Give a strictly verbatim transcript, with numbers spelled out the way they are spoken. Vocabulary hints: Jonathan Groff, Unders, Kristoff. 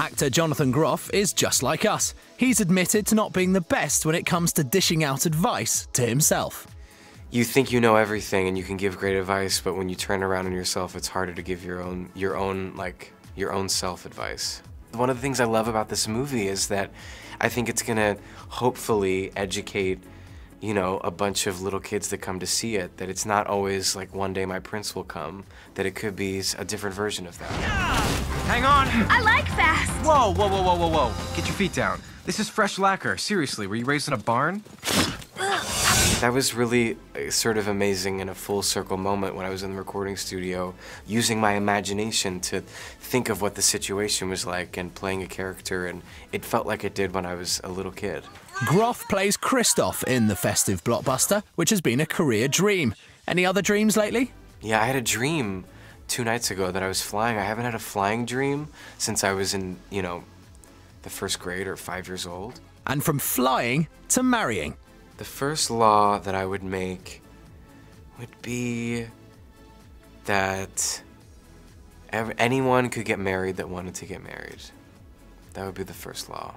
Actor Jonathan Groff is just like us. He's admitted to not being the best when it comes to dishing out advice to himself. You think you know everything and you can give great advice, but when you turn around on yourself, it's harder to give your own, your own, like, your own self-advice. One of the things I love about this movie is that I think it's gonna hopefully educate, you know, a bunch of little kids that come to see it, that it's not always like one day my prince will come, that it could be a different version of that. Hang on! I like fast! Whoa, whoa, whoa, whoa, whoa, whoa. Get your feet down. This is fresh lacquer. Seriously, were you raised in a barn? That was really sort of amazing and a full circle moment when I was in the recording studio, using my imagination to think of what the situation was like and playing a character, and it felt like it did when I was a little kid. Groff plays Kristoff in the festive blockbuster, which has been a career dream. Any other dreams lately? Yeah, I had a dream two nights ago that I was flying. I haven't had a flying dream since I was in, you know, the first grade or five years old. And from flying to marrying. The first law that I would make would be that anyone could get married that wanted to get married. That would be the first law.